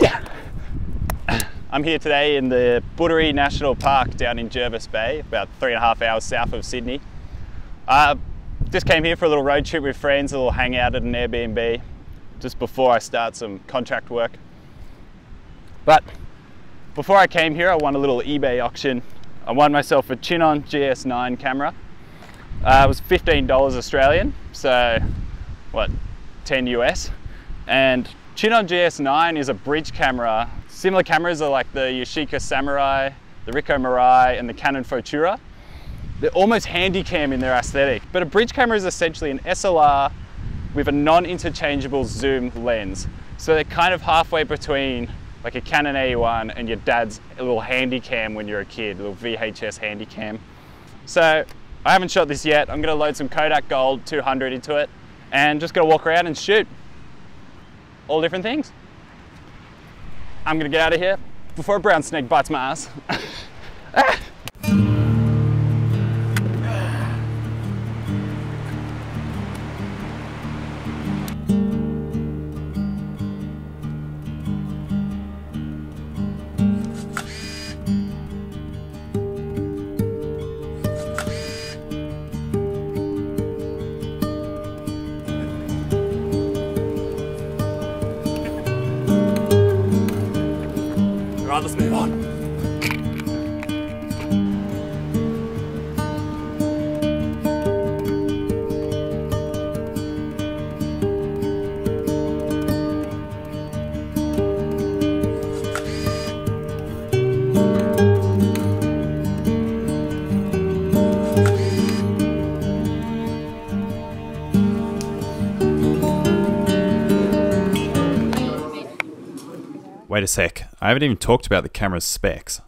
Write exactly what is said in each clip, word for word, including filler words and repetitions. Yeah. I'm here today in the Budderry National Park down in Jervis Bay, about three and a half hours south of Sydney. Uh, just came here for a little road trip with friends, a little hangout at an Airbnb, just before I start some contract work. But before I came here, I won a little eBay auction. I won myself a Chinon G S nine camera. Uh, it was fifteen dollars Australian, so what, ten U S. And Chinon G S nine is a bridge camera. Similar cameras are like the Yashica Samurai, the Ricoh Mirai, and the Canon Fotura. They're almost handycam in their aesthetic, but a bridge camera is essentially an S L R with a non-interchangeable zoom lens. So they're kind of halfway between like a Canon A one and your dad's little handycam when you're a kid, a little V H S handycam. So I haven't shot this yet. I'm gonna load some Kodak Gold two hundred into it and just gonna walk around and shoot all different things. I'm gonna get out of here before a brown snake bites my ass. Ah! Let's move on. Wait a sec, I haven't even talked about the camera's specs.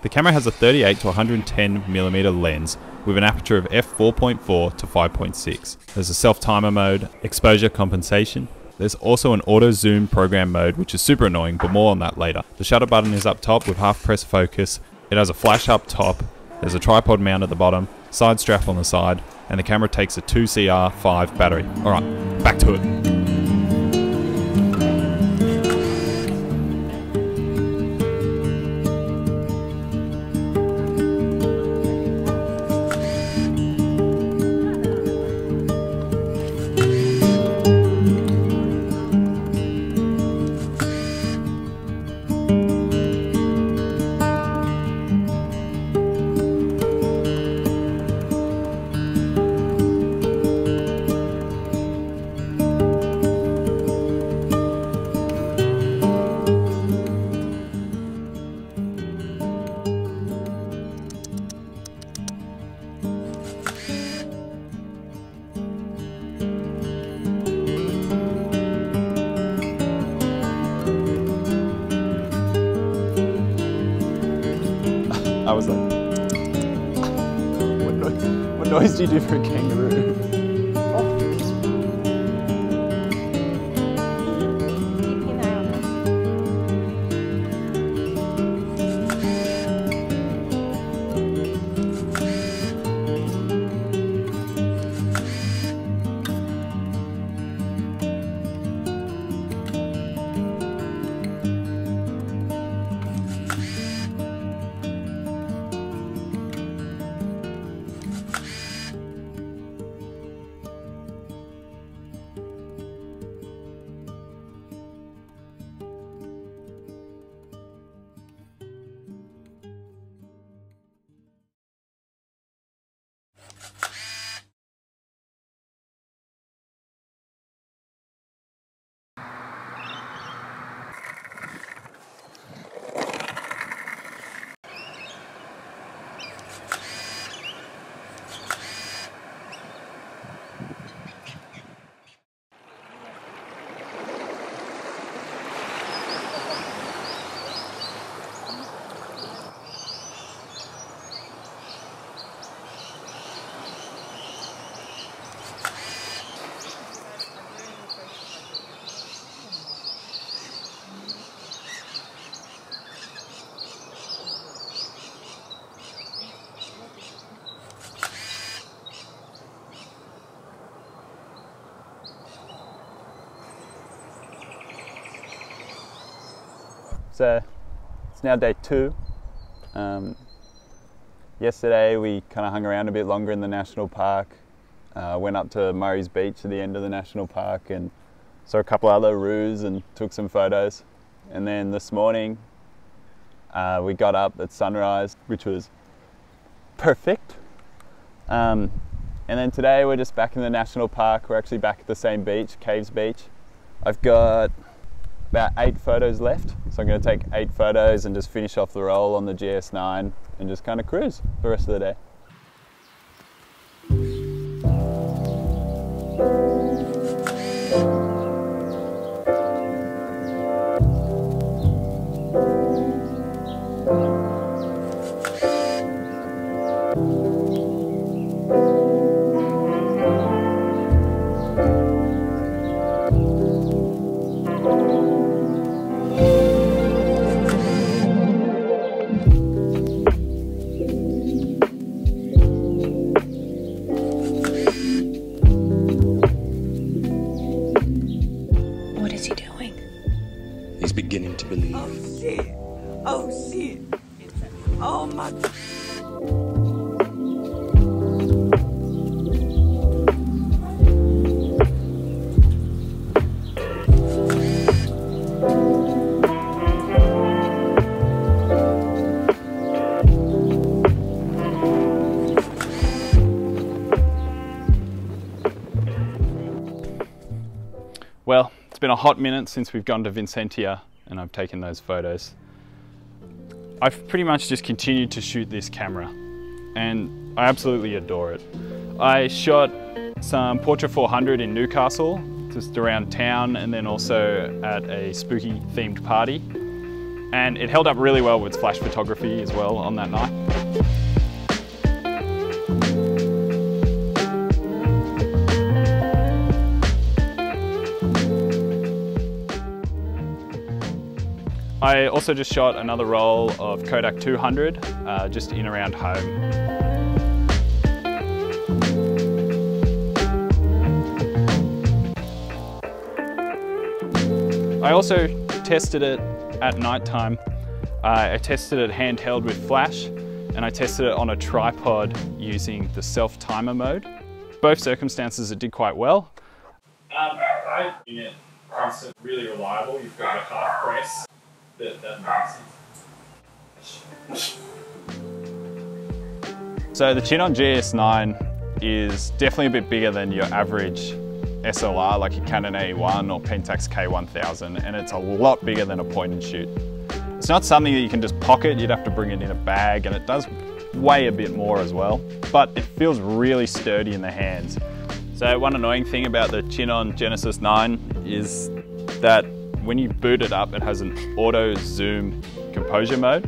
The camera has a thirty-eight to one hundred ten millimeter lens with an aperture of f four point four to five point six. There's a self-timer mode, exposure compensation. There's also an auto zoom program mode, which is super annoying, but more on that later. The shutter button is up top with half press focus. It has a flash up top. There's a tripod mount at the bottom, side strap on the side, and the camera takes a two C R five battery. All right, back to it. I was like, what noise, what noise do you do for a kangaroo? So it's now day two. Um, yesterday we kind of hung around a bit longer in the national park. Uh, went up to Murray's Beach at the end of the national park and saw a couple other roos and took some photos. And then this morning uh, we got up at sunrise, which was perfect. Um, and then today we're just back in the national park. We're actually back at the same beach, Caves Beach. I've got about eight photos left. So I'm gonna take eight photos and just finish off the roll on the G S nine and just kind of cruise the rest of the day. Well, it's been a hot minute since we've gone to Vincentia and I've taken those photos. I've pretty much just continued to shoot this camera and I absolutely adore it. I shot some Portra four hundred in Newcastle, just around town, and then also at a spooky themed party. And it held up really well with flash photography as well on that night. I also just shot another roll of Kodak two hundred, uh, just in around home. I also tested it at night time. Uh, I tested it handheld with flash, and I tested it on a tripod using the self-timer mode. Both circumstances it did quite well. Um, I think it comes really reliable. You've got a half press. That, that so the Chinon G S nine is definitely a bit bigger than your average S L R, like your Canon A one or Pentax K one thousand, and it's a lot bigger than a point and shoot. It's not something that you can just pocket, you'd have to bring it in a bag, and it does weigh a bit more as well, but it feels really sturdy in the hands. So one annoying thing about the Chinon Genesis nine is that when you boot it up, it has an auto zoom composure mode.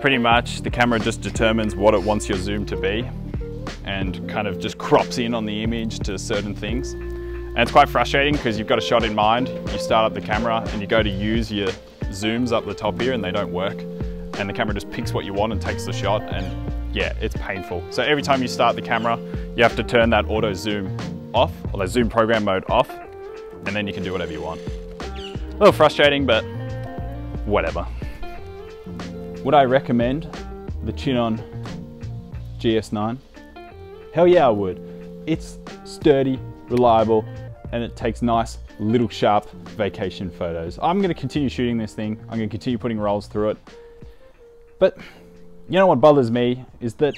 Pretty much the camera just determines what it wants your zoom to be and kind of just crops in on the image to certain things. And it's quite frustrating because you've got a shot in mind, you start up the camera and you go to use your zooms up the top here and they don't work. And the camera just picks what you want and takes the shot, and yeah, it's painful. So every time you start the camera, you have to turn that auto zoom off, or the zoom program mode off, and then you can do whatever you want. A little frustrating, but whatever. Would I recommend the Chinon G S nine? Hell yeah, I would. It's sturdy, reliable, and it takes nice, little sharp vacation photos. I'm gonna continue shooting this thing. I'm gonna continue putting rolls through it. But you know what bothers me is that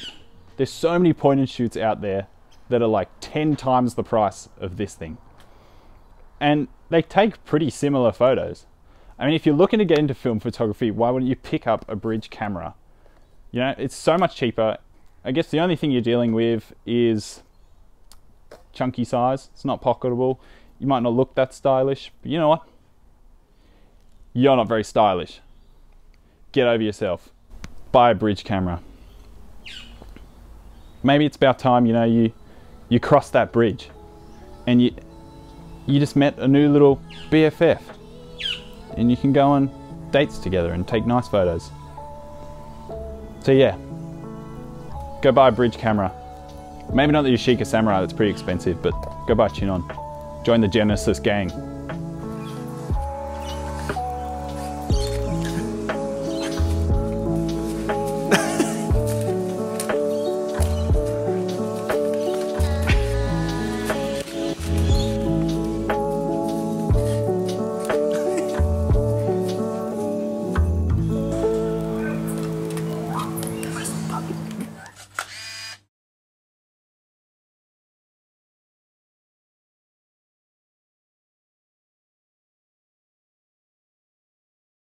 there's so many point and shoots out there that are like ten times the price of this thing. And they take pretty similar photos. I mean, if you're looking to get into film photography, why wouldn't you pick up a bridge camera? You know, it's so much cheaper. I guess the only thing you're dealing with is chunky size. It's not pocketable. You might not look that stylish, but you know what? You're not very stylish. Get over yourself. Buy a bridge camera. Maybe it's about time, you know, you, you cross that bridge and you, you just met a new little B F F and you can go on dates together and take nice photos. So yeah, go buy a bridge camera. Maybe not the Yashica Samurai, that's pretty expensive, but go buy Chinon. Join the Genesis gang.